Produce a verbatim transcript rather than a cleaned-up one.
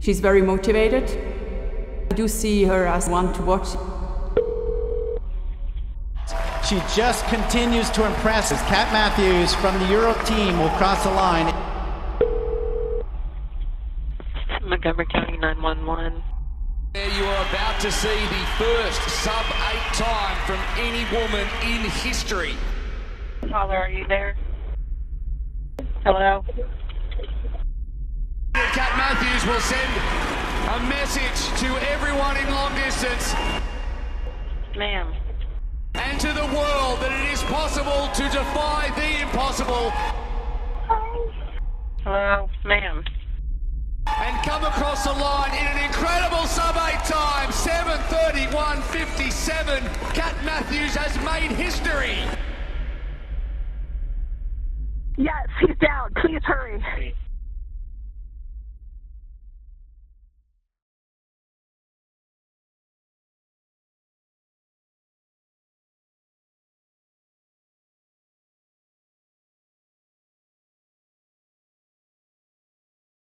She's very motivated. I do see her as one to watch. She just continues to impress as Kat Matthews from the Euro team will cross the line. Montgomery County nine one one. There you are about to see the first sub eight time from any woman in history. Tyler, are you there? Hello? Kat Matthews will send a message to everyone in long distance. Ma'am. And to the world that it is possible to defy the impossible. Hello, ma'am. And come across the line in an incredible sub eight time, seven thirty-one fifty-seven. Kat Matthews has made history. Yes, he's down. Please hurry.